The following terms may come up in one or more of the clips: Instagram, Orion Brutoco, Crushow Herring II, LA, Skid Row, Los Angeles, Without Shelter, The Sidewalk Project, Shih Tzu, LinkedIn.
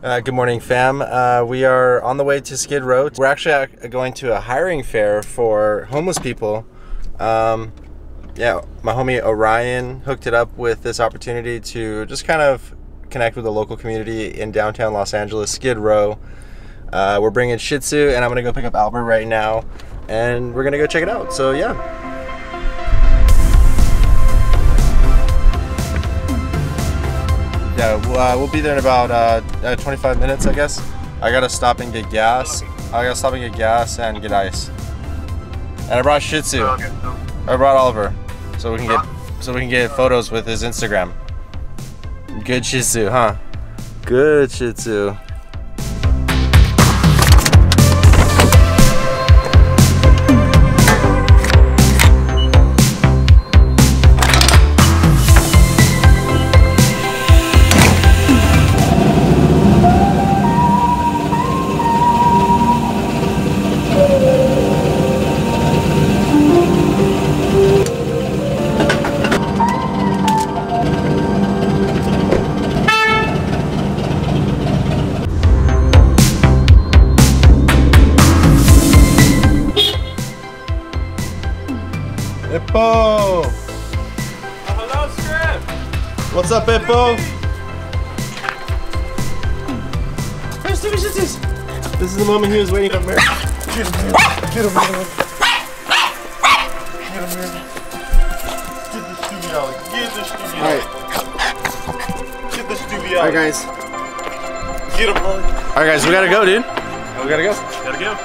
Good morning, fam. We are on the way to Skid Row. We're actually going to a hiring fair for homeless people. Yeah, my homie Orion hooked it up with this opportunity to just kind of connect with the local community in downtown Los Angeles, Skid Row. We're bringing Shih Tzu, and I'm gonna go pick up Albert right now, and we're gonna go check it out. So yeah. Yeah, we'll be there in about 25 minutes, I guess. I gotta stop and get gas. And get ice. And I brought Shih Tzu. I brought Oliver, so we can get photos with his Instagram. Good Shih Tzu, huh? Good Shih Tzu. Hippo! Oh, hello, Scrib! What's up, Hippo? This is the moment he was waiting for. Get him, man. Get him, man. Get him, man. Get the Stubby out. Get the Stubby out. Alright. Get the Stubby out. Alright, guys. Get him, man. Alright, guys, we gotta go, dude. We gotta go. Gotta go.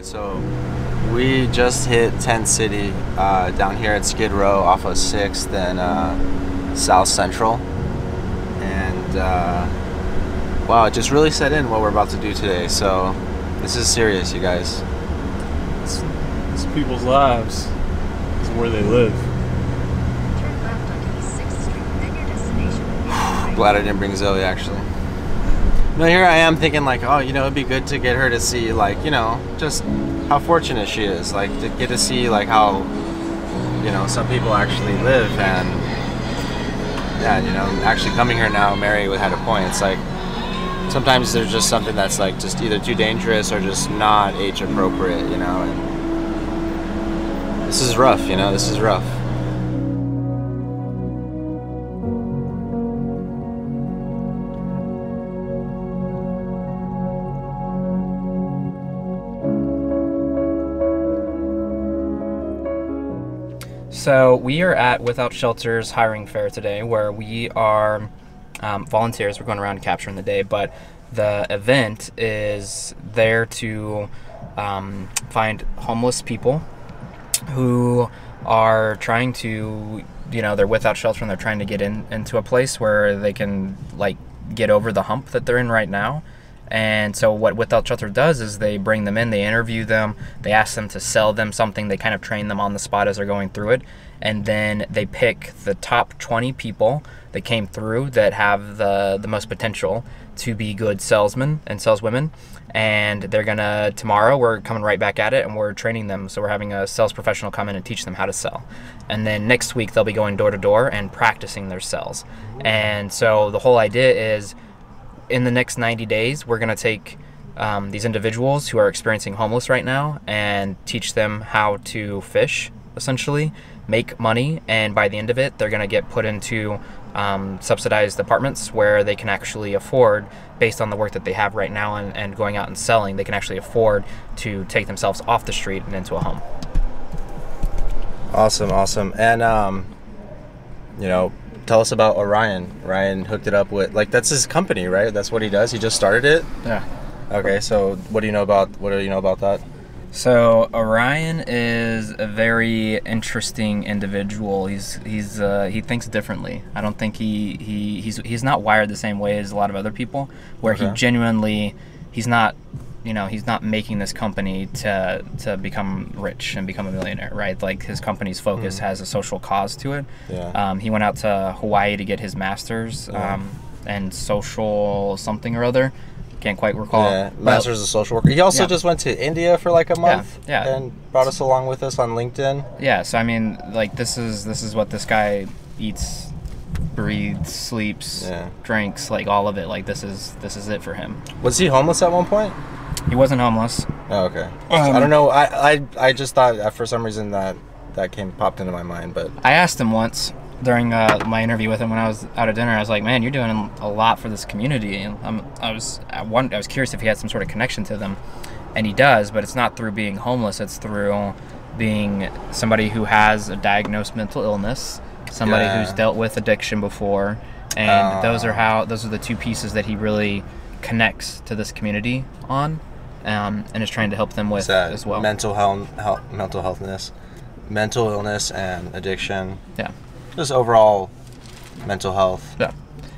So we just hit Tent City down here at Skid Row off of 6th and South Central, and wow, it just really set in what we're about to do today. So this is serious, you guys. It's people's lives. It's where they live. Turn left onto East 6th Street, then your destination will be right. Glad I didn't bring Zoe, actually. No, here I am thinking like, oh, you know, it'd be good to get her to see, like, you know, just how fortunate she is, like, to get to see, like, how, you know, some people actually live. And yeah, you know, actually coming here now, Mary had a point. It's like sometimes there's just something that's like just either too dangerous or just not age appropriate, you know. And this is rough, you know. This is rough. So we are at Without Shelter's hiring fair today, where we are volunteers. We're going around capturing the day, but the event is there to find homeless people who are trying to, you know, they're without shelter and they're trying to get into a place where they can, like, get over the hump that they're in right now. And so what Without Shelter does is they bring them in, they interview them, they ask them to sell them something, they kind of train them on the spot as they're going through it, and then they pick the top 20 people that came through that have the most potential to be good salesmen and saleswomen. And they're gonna, tomorrow we're coming right back at it and we're training them. So we're having a sales professional come in and teach them how to sell. And then next week they'll be going door to door and practicing their sales. And so the whole idea is, in the next 90 days, we're going to take these individuals who are experiencing homeless right now and teach them how to fish, essentially, make money, and by the end of it, they're going to get put into subsidized apartments where they can actually afford, based on the work that they have right now and going out and selling, they can actually afford to take themselves off the street and into a home. Awesome, awesome. And, you know, tell us about Orion. Orion hooked it up with, like, that's his company, right? That's what he does. He just started it. Yeah. Okay. So, what do you know about that? So Orion is a very interesting individual. He thinks differently. I don't think he's not wired the same way as a lot of other people. Where okay. He's not. you know, he's not making this company to become rich and become a millionaire, right? Like, his company's focus has a social cause to it. Yeah. He went out to Hawaii to get his master's and social something or other. Can't quite recall. Yeah, master's of social worker. He also just went to India for like a month and brought us along with us on LinkedIn. Yeah, so I mean, like, this is what this guy eats, breathes, sleeps, drinks, like all of it. Like, this is it for him. Was he homeless at one point? He wasn't homeless. Oh, okay. I don't know. I just thought for some reason that popped into my mind, but I asked him once during my interview with him when I was out at dinner. I was like, "Man, you're doing a lot for this community." And I was curious if he had some sort of connection to them, and he does, but it's not through being homeless. It's through being somebody who has a diagnosed mental illness, somebody who's dealt with addiction before, and those are the two pieces that he really connects to this community on, and is trying to help them with as well. Mental illness, and addiction. Yeah. Just overall mental health. Yeah.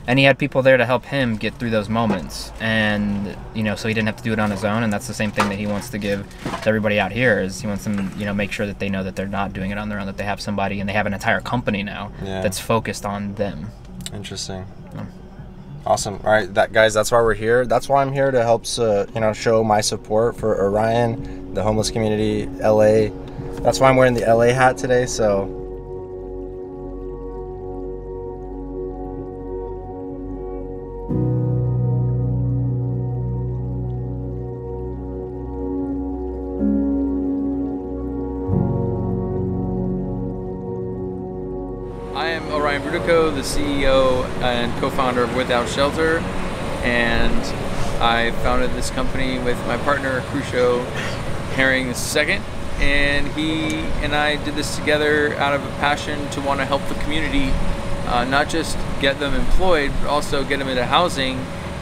And he had people there to help him get through those moments. And, you know, so he didn't have to do it on his own. And that's the same thing that he wants to give to everybody out here, is he wants them, you know, make sure that they know that they're not doing it on their own, that they have somebody, and they have an entire company now that's focused on them. Interesting. Yeah. Awesome. All right, guys, that's why we're here. That's why I'm here, to help, you know, show my support for Orion, the homeless community, LA. That's why I'm wearing the LA hat today, so... Orion Brutoco, the CEO and co-founder of Without Shelter, and I founded this company with my partner Crushow Herring II, and he and I did this together out of a passion to want to help the community, not just get them employed, but also get them into housing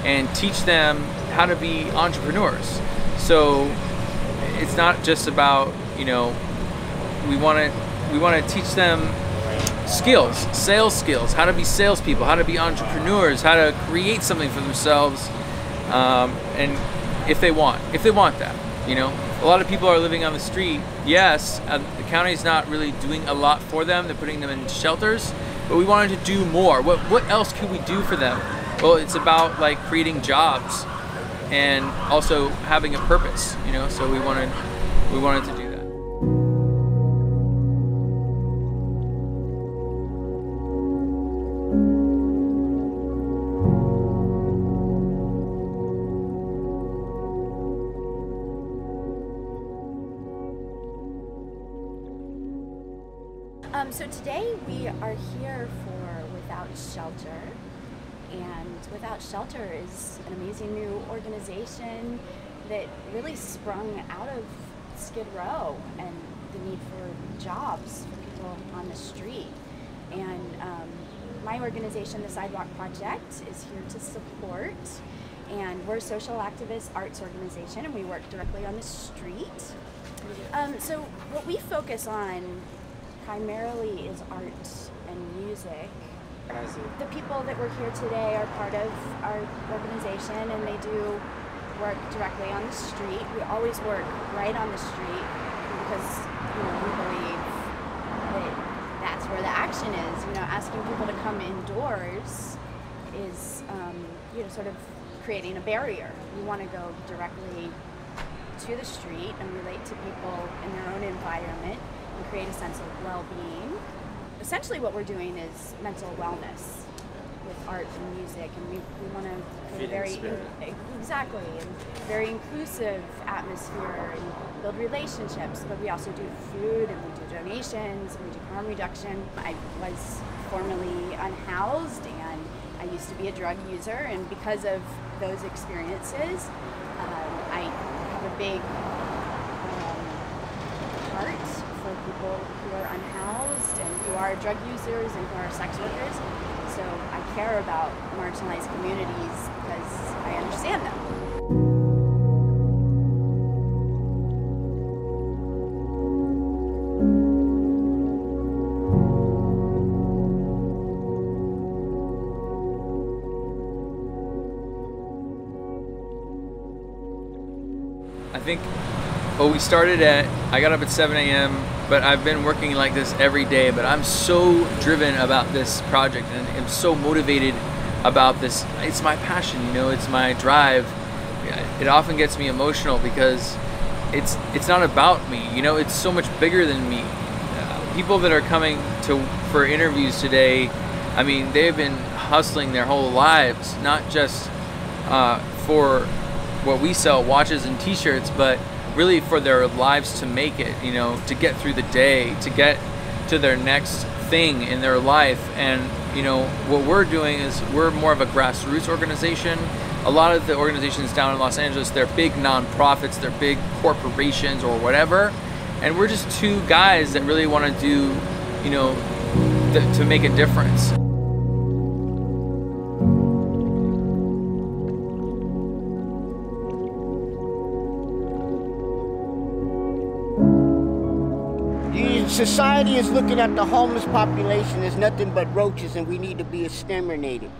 and teach them how to be entrepreneurs. So it's not just about, you know, we want to teach them skills, sales skills, how to be salespeople, how to be entrepreneurs, how to create something for themselves, and if they want that, you know, a lot of people are living on the street. Yes, the county's not really doing a lot for them. They're putting them in shelters, but we wanted to do more. What else could we do for them? Well, it's about like creating jobs and also having a purpose, you know. So we wanted to do. So today we are here for Without Shelter, and Without Shelter is an amazing new organization that really sprung out of Skid Row and the need for jobs for people on the street. And my organization, The Sidewalk Project, is here to support, and we're a social activist arts organization, and we work directly on the street. So what we focus on primarily is art and music. The people that were here today are part of our organization, and they do work directly on the street. We always work right on the street because, you know, we believe that that's where the action is. You know, asking people to come indoors is, you know, sort of creating a barrier. We want to go directly to the street and relate to people in their own environment, create a sense of well-being. Essentially what we're doing is mental wellness with art and music, and we want to create a very very inclusive atmosphere and build relationships, but we also do food, and we do donations, and we do harm reduction. I was formerly unhoused, and I used to be a drug user, and because of those experiences, I have a big heart for people who are unhoused and who are drug users and who are sex workers. So I care about marginalized communities because I understand them. Well, we started at, I got up at 7 a.m., but I've been working like this every day, but I'm so driven about this project and I'm so motivated about this. It's my passion, you know, it's my drive. It often gets me emotional because it's not about me, you know, it's so much bigger than me. People that are coming for interviews today, I mean, they've been hustling their whole lives, not just for what we sell, watches and t-shirts, but really for their lives to make it, you know, to get through the day, to get to their next thing in their life. And, you know, what we're doing is we're more of a grassroots organization. A lot of the organizations down in Los Angeles, they're big nonprofits, they're big corporations or whatever. And we're just two guys that really want to do, you know, to make a difference. Society is looking at the homeless population as nothing but roaches, and we need to be exterminated.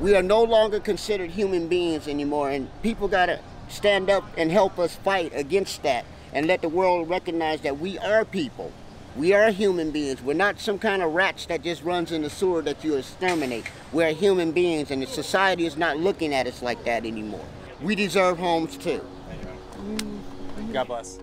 We are no longer considered human beings anymore, and people gotta stand up and help us fight against that and let the world recognize that we are people. We are human beings. We're not some kind of rats that just runs in the sewer that you exterminate. We're human beings, and the society is not looking at us like that anymore. We deserve homes too. God bless.